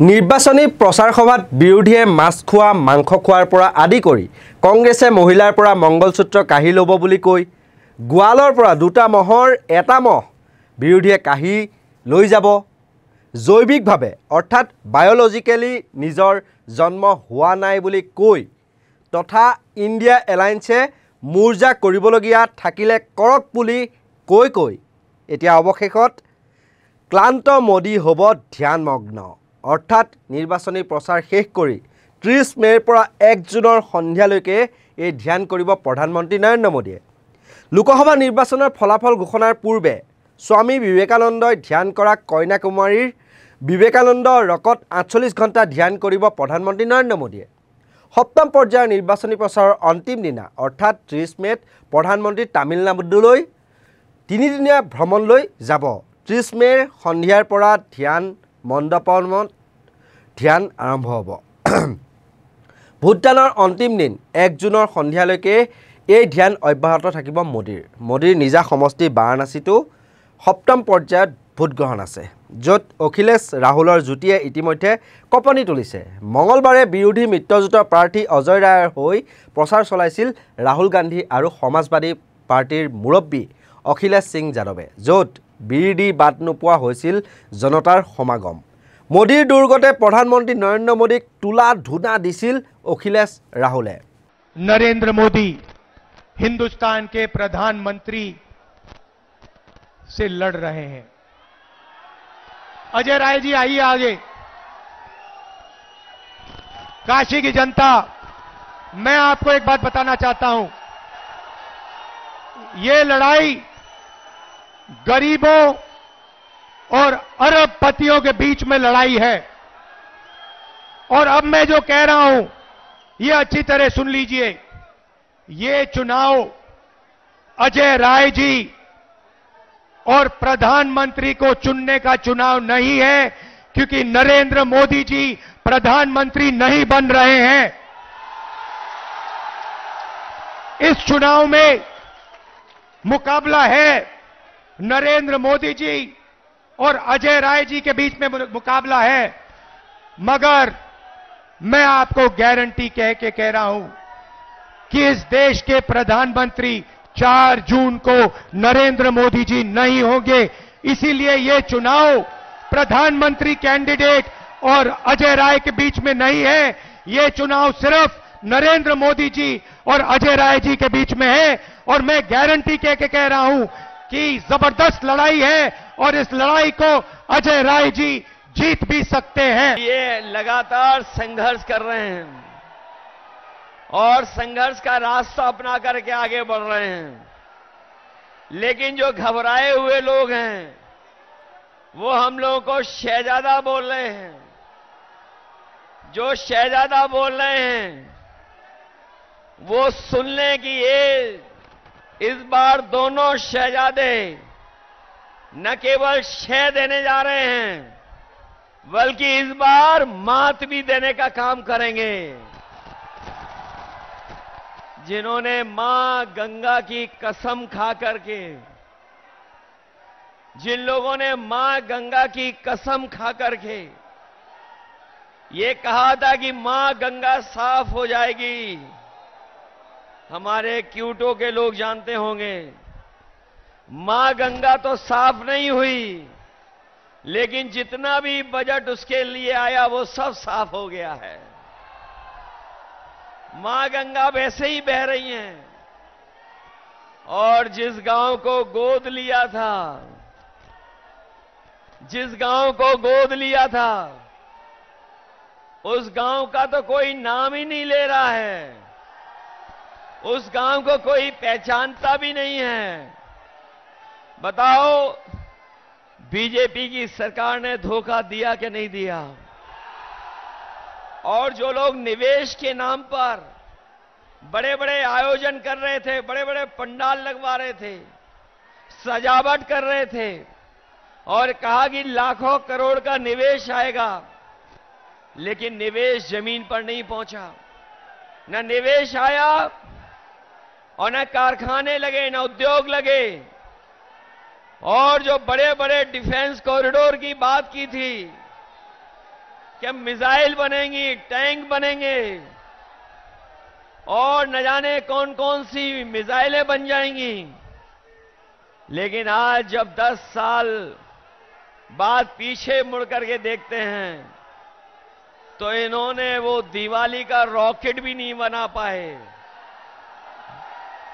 निर्वाचनी प्रचार सभात विरोधीये माछ खुआ मांस खुआर परा आदि करी कांग्रेसे महिलार परा मंगलसूत्र काहि लोब बुली কৈ गुवालर परा दुटा महर एटा मह विरोधीये काहि লৈ যাব। जैविक भावे अर्थात बायोलॉजिकली निजर जन्म हुआ नाई बुली কৈ तथा इंडिया एलायन्से मूर्जा करिबलगिया थाकिले करक बुली কৈ কৈ एतिया अवशेषत क्लांत मोदी हब ध्यानमग्न। अर्थात निर्वाचनी प्रचार शेष कर 30 मेर पर 1 जूनर सन्ध्यालैके ये ध्यान करिब प्रधानमंत्री नरेंद्र मोदी। लोकसभा निर्वाचन फलाफल घोषणार पूर्वे स्वामी विवेकानंदय ध्यान करा कन्याकुमारीर विवेकानंद रकत 48 घंटा ध्यान करिब प्रधानमंत्री नरेंद्र मोदी। सप्तम पर्यायर निर्वाचनी प्रचार अंतिम दिना अर्थात 30 मेत प्रधानमंत्री तमिलनाडुलै 3 दिनिया भ्रमण लै যাব। 30 मेर सन्ध्यार परा ध्यान मंडपमत ध्यान आरम्भ हब। भोटदान अंतिम दिन 1 जूनर सन्ध्यालैके ये ध्यान अब्याहत थाकिब। मोदीर निजा समष्टि वाराणसीतो सप्तम पर्यायत भोट ग्रहण आछे जत अखिलेश राहुलर जुटिये इतिमध्ये कपनी तुलिसे। मंगलबारे विरोधी मित्रजोटर प्रार्थी अजय रायर होइ प्रचार चलाइसिल राहुल गांधी और समाजवादी पार्टीर मुरब्बी अखिलेश सिंह यादवे जत बिडी बात नोपा होइसिल जनतार समागम। मोदीर दुर्गते प्रधानमंत्री नरेंद्र मोदीक तुला धुना दिसिल अखिलेश राहुले। नरेंद्र मोदी हिंदुस्तान के प्रधानमंत्री से लड़ रहे हैं। अजय राय जी आइए आगे। काशी की जनता, मैं आपको एक बात बताना चाहता हूं, ये लड़ाई गरीबों और अरबपतियों के बीच में लड़ाई है। और अब मैं जो कह रहा हूं ये अच्छी तरह सुन लीजिए। ये चुनाव अजय राय जी और प्रधानमंत्री को चुनने का चुनाव नहीं है, क्योंकि नरेंद्र मोदी जी प्रधानमंत्री नहीं बन रहे हैं। इस चुनाव में मुकाबला है नरेंद्र मोदी जी और अजय राय जी के बीच में मुकाबला है। मगर मैं आपको गारंटी कह रहा हूं कि इस देश के प्रधानमंत्री 4 जून को नरेंद्र मोदी जी नहीं होंगे। इसीलिए ये चुनाव प्रधानमंत्री कैंडिडेट और अजय राय के बीच में नहीं है। ये चुनाव सिर्फ नरेंद्र मोदी जी और अजय राय जी के बीच में है। और मैं गारंटी कह रहा हूं कि जबरदस्त लड़ाई है और इस लड़ाई को अजय राय जी जीत भी सकते हैं। ये लगातार संघर्ष कर रहे हैं और संघर्ष का रास्ता अपना करके आगे बढ़ रहे हैं। लेकिन जो घबराए हुए लोग हैं वो हम लोगों को शहजादा बोल रहे हैं। जो शहजादा बोल रहे हैं वो सुन लें कि ये इस बार दोनों शहजादे न केवल शह देने जा रहे हैं, बल्कि इस बार मात भी देने का काम करेंगे। जिन्होंने मां गंगा की कसम खा करके, जिन लोगों ने मां गंगा की कसम खा करके ये कहा था कि मां गंगा साफ हो जाएगी, हमारे क्यूटो के लोग जानते होंगे मां गंगा तो साफ नहीं हुई, लेकिन जितना भी बजट उसके लिए आया वो सब साफ हो गया है। मां गंगा वैसे ही बह रही हैं। और जिस गांव को गोद लिया था, उस गांव का तो कोई नाम ही नहीं ले रहा है, उस गांव को कोई पहचानता भी नहीं है। बताओ बीजेपी की सरकार ने धोखा दिया कि नहीं दिया? और जो लोग निवेश के नाम पर बड़े बड़े आयोजन कर रहे थे, बड़े बड़े पंडाल लगवा रहे थे, सजावट कर रहे थे और कहा कि लाखों करोड़ का निवेश आएगा, लेकिन निवेश जमीन पर नहीं पहुंचा। ना निवेश आया और न कारखाने लगे, न उद्योग लगे। और जो बड़े बड़े डिफेंस कॉरिडोर की बात की थी, क्या मिसाइल बनेंगी, टैंक बनेंगे और न जाने कौन कौन सी मिसाइलें बन जाएंगी। लेकिन आज जब 10 साल बाद पीछे मुड़ करके देखते हैं तो इन्होंने वो दिवाली का रॉकेट भी नहीं बना पाए।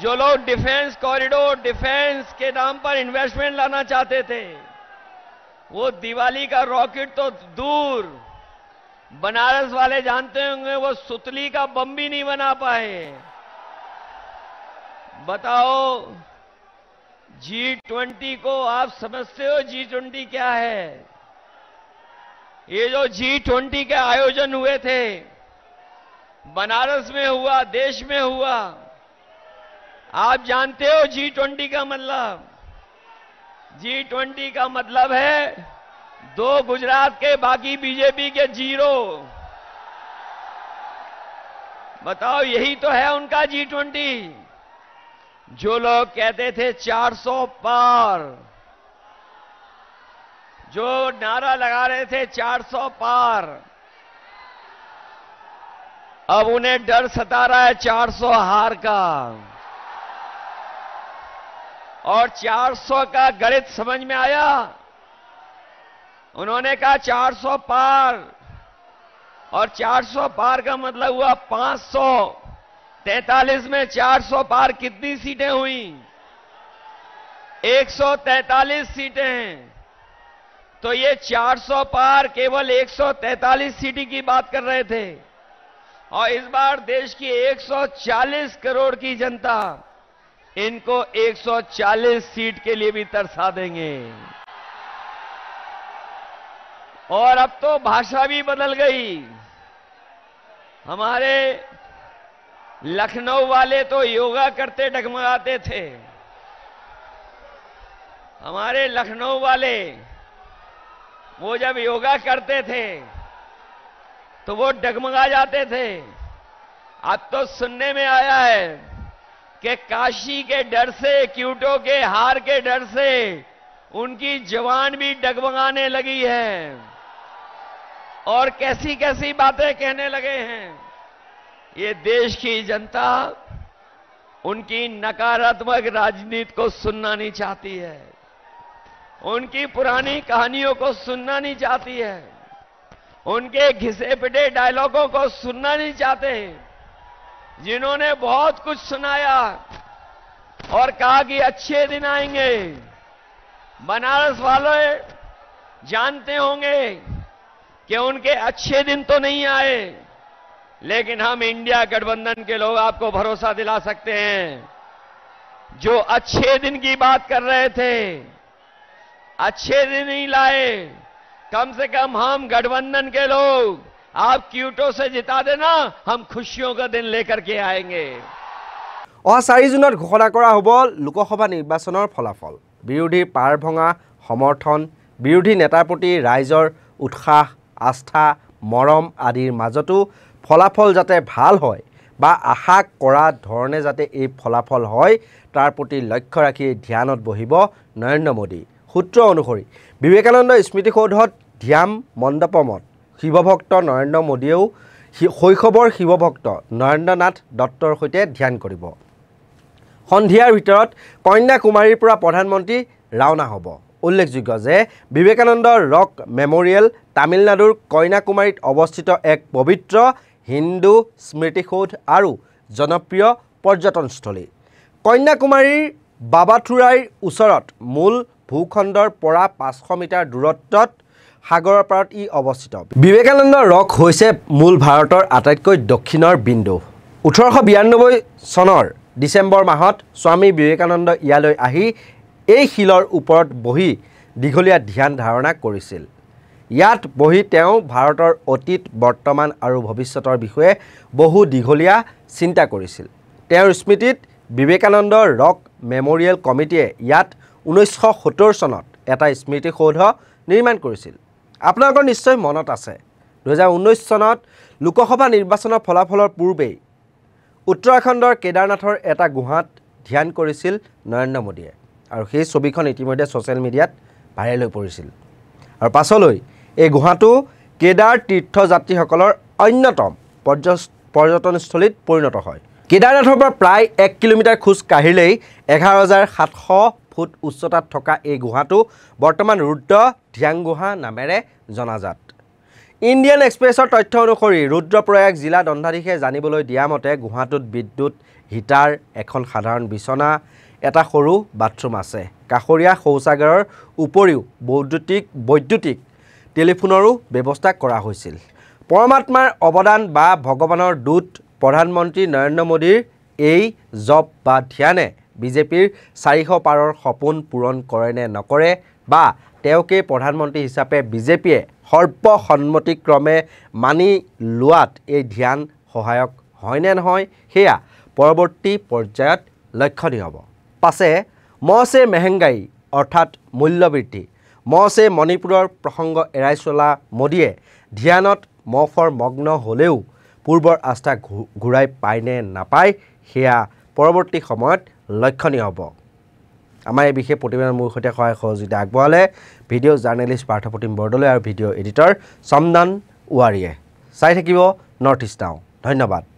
जो लोग डिफेंस कॉरिडोर, डिफेंस के नाम पर इन्वेस्टमेंट लाना चाहते थे, वो दिवाली का रॉकेट तो दूर, बनारस वाले जानते होंगे वो सुतली का बम भी नहीं बना पाए। बताओ G20 को आप समझते हो G20 क्या है? ये जो G20 के आयोजन हुए थे, बनारस में हुआ, देश में हुआ, आप जानते हो G20 का मतलब? G20 का मतलब है दो गुजरात के, बाकी बीजेपी के जीरो। बताओ यही तो है उनका G20। जो लोग कहते थे 400 पार, जो नारा लगा रहे थे 400 पार, अब उन्हें डर सता रहा है 400 हार का। और 400 का गणित समझ में आया? उन्होंने कहा 400 पार, और 400 पार का मतलब हुआ 543 में 400 पार कितनी सीटें हुई? 143 सीटें। तो ये 400 पार केवल 143 सीटी की बात कर रहे थे, और इस बार देश की 140 करोड़ की जनता इनको 140 सीट के लिए भी तरसा देंगे। और अब तो भाषा भी बदल गई। हमारे लखनऊ वाले तो योगा करते डगमगाते थे। हमारे लखनऊ वाले वो जब योगा करते थे तो वो डगमगा जाते थे। अब तो सुनने में आया है कि काशी के डर से, क्यूटो के हार के डर से उनकी जवान भी डगमगाने लगी है, और कैसी कैसी बातें कहने लगे हैं। ये देश की जनता उनकी नकारात्मक राजनीति को सुनना नहीं चाहती है, उनकी पुरानी कहानियों को सुनना नहीं चाहती है, उनके घिसे पिटे डायलॉगों को सुनना नहीं चाहते, जिन्होंने बहुत कुछ सुनाया और कहा कि अच्छे दिन आएंगे। बनारस वाले जानते होंगे कि उनके अच्छे दिन तो नहीं आए, लेकिन हम इंडिया गठबंधन के लोग आपको भरोसा दिला सकते हैं, जो अच्छे दिन की बात कर रहे थे, अच्छे दिन नहीं लाए। कम से कम हम गठबंधन के लोग, आप क्यूटो से जिता देना, हम खुशियों का दिन लेकर के आएंगे। अह 4 जून घोषणा करा हब लोकसभा निर्वाचन फलाफल। विरोधी पार भंगा समर्थन, विरोधी नेतार प्रति राइजर उत्साह, आस्था, मरम आदिर मजतो फलाफल जाते भल है बा आशा करा धरणे जाते ये फलाफल है तार प्रति लक्ष्य राखी ध्यान बहिब नरेंद्र मोदी। सूत्र अनुसरी विवेकानंद स्मृतिसौधत ध्यान मंडपमत शिवभक्त नरेंद्र मोदियो शैशवर शिवभक्त नरेंद्रनाथ दत्तर सहित ध्यान करिब। सन्धियार भितरत कन्याकुमारीर पुरा प्रधानमंत्री रावना हब। उल्लेखयोग्य जे विवेकानंद रक मेमोरियल तमिलनाडुर कन्याकुमारीत अवस्थित एक पवित्र हिंदू स्मृतिसौध और जनप्रिय पर्यटनस्थली। कन्याकुमारीर बाबाथुराईर ऊसरत मूल भूखंडर परा 500 मीटर दूरत्वत सागर पारत इ अवस्थित। विवेकानंद रक होइसे मूल भारतर आटाइतকৈ दक्षिणर बिंदु। 1892 सनर डिसेम्बर माहत स्वामी विवेकानंद इयालै आही ए शिलर ऊपर बहि दीघलिया ध्यान धारणा करिसिल। यात बहि तेव भारतर अतीत, बर्तमान और भविष्यतर विषय बहु दीघलिया चिंता करिसिल। तेव स्मृतित विवेकानंद रक मेमोरियल कमिटिये यात 1970 सनत एटा स्मृतिसौध निर्माण करिसिल। आपनालोकर निश्चय मनत आछे 2019 सनत लोकसभा निर्वाचन फलाफलर पूर्वे उत्तराखंडर केदारनाथर एटा गुहात ध्यान करिसिल नरेंद्र मोदीये, और सेई छबिखन इतिमध्ये सोशल मीडियात भाइरेल होइ परिसिल। और पाछलै ए गुहाटो केदार तीर्थयात्रीসকলৰ अन्यतम पर्यटनस्थलीत परिणत হয়। केदारनाथৰ পৰা প্ৰায় 1 কিলোমিটাৰ খোজ কাঢ়িলেই 11,700 ফুট উচ্চতাত থকা এই গুহাটো বৰ্তমান ৰুদ্ৰ ধ্যান গুহা নামেৰে জনাজাত। ইণ্ডিয়ান এক্সপ্ৰেছৰ তথ্য অনুসৰি ৰুদ্ৰপ্ৰয়াগ জিলা দণ্ডাধীশে জানিবলৈ দিয়া মতে গুহাটোত বিদ্যুৎ, হিটাৰ, এখন সাধাৰণ বিছনা, এটা সৰু বাথৰুম আছে। কাষৰীয়া শৌচাগাৰৰ উপৰিও বৈদ্যুতিক টেলিফোনৰো ব্যৱস্থা কৰা হৈছিল। পৰমাত্মাৰ অৱদান বা ভগৱানৰ দূত প্ৰধানমন্ত্ৰী নৰেন্দ্ৰ মোদীৰ এই জপ বা ধ্যানে বিজেপিৰ 400 পাৰৰ সপোন পূৰণ কৰে নে নকৰে বা তেওঁকে প্ৰধানমন্ত্ৰী হিচাপে বিজেপিয়ে সৰ্বসন্মতিক্ৰমে মানি লোৱাত এই ধ্যান সহায়ক হয় নে নহয় সেয়া পৰৱৰ্তী পৰ্যায়ত লক্ষণীয় হ'ব। পাছে মৌচে মেহেংগাই অৰ্থাৎ মূল্যবৃদ্ধি, মৌচে মণিপুৰৰ প্ৰসংগ এৰাই চলা মোদীয়ে ধ্যানত মৌফৰ মগ্ন হ'লেও পূৰ্বৰ আস্থা ঘূৰাই পায় নে নাপায় সেয়া পৰৱৰ্তী সময়ত লক্ষণীয় হ'ব। আমাৰ এই বিশেষ প্ৰতিবেদন মোৰ সৈতে সহায় সহযোগিতা আগবঢ়ালে ভিডিঅ' জাৰ্নেলিষ্ট পাৰ্থপ্ৰতিম বৰদলৈ আৰু ভিডিঅ' এডিটৰ চমদান ৱাৰীয়ে। চাই থাকিব নৰ্থ ইষ্ট নাও। ধন্যবাদ।